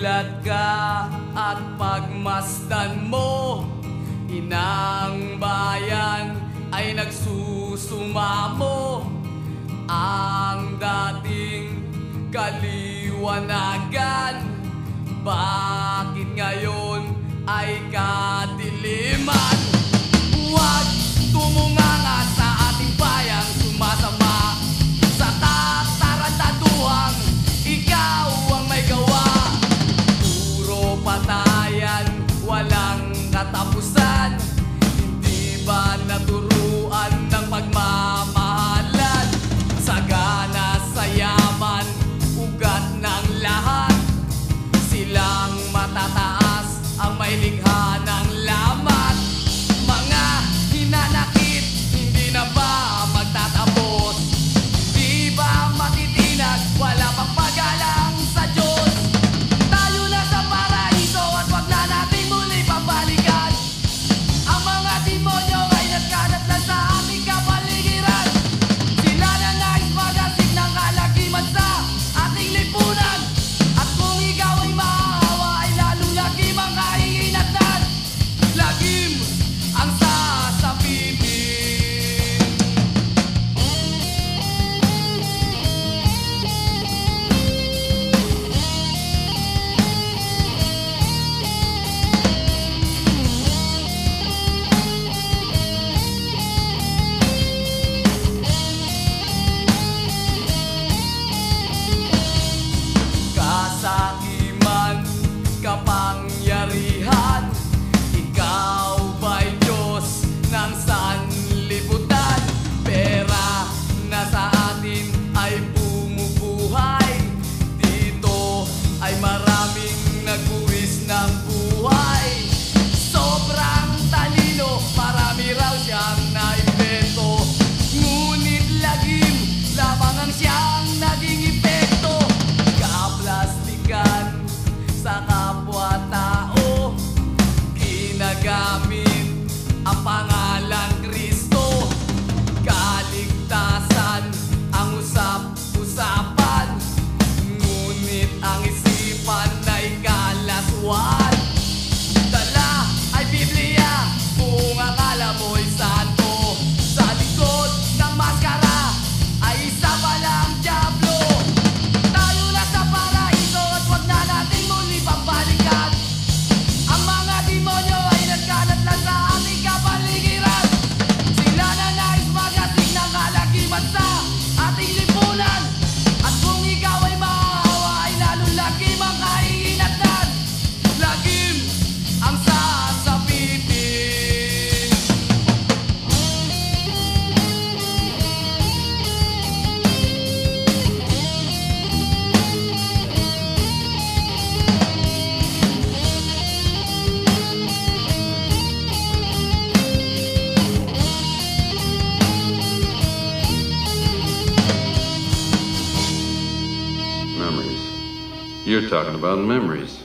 Nagulat ka at pagmasdan mo, inang bayan ay nagsusumamo. Ang dating kaliwanagan, bakit ngayon ay kadiliman? Huwag tumunganga sa ating bayang sumasama sa tatarantaduhang ikaw ang may gawa. Puro patayan, walang katapusan. Hindi ba naturuan ng pagmamahalan? Sagana sa yaman, ugat ng lahat. Silang matataas ang may likha ng lamat. Mga hinanakit, hindi na ba magtatapos? Di ba matitinag, wala pang pagalang sa Diyos? Tayo na sa paraiso at wag na nating muli pabalikan. Ang mga demonyo ay nagkalat lang sa ating kapaligiran. Sila na nais magasig ng kalakiman sa ating lipunan. At kung ikaw ay maawa ay lalo lagim ang kaiinatan. Lagim ang sasabihin. Kasakiman, kapangyarihan, ikaw ba'y Diyos ng sanlibutan? Pera na sa atin ay bumubuhay. Dito ay maraming nagbuwis ng buhay. Sobrang talino, marami raw siyang naimbento. Ngunit lagim lamang ang siyang naging epekto. Kaplastikan sa kapwa-tao, ginagamit ang pangalang Kristo. Kaligtasan ang usap-usapan, ngunit ang isipan ay kalaswaan. Dala ay Biblia, kung akala mo'y santo. Sa likod ng maskara ay isa palang dyablo. Tayo na sa paraiso at wag na nating muli pabalikan. Ang mga demonyo ay nagkalat lang sa ating kapaligiran. Sila na nais magasig ng kalakiman sa ating lipunan. At kung ikaw ay maawa ay lalo lagim ang kaiinatan. Lagim ang sasabihin. Memories. You're talking about memories.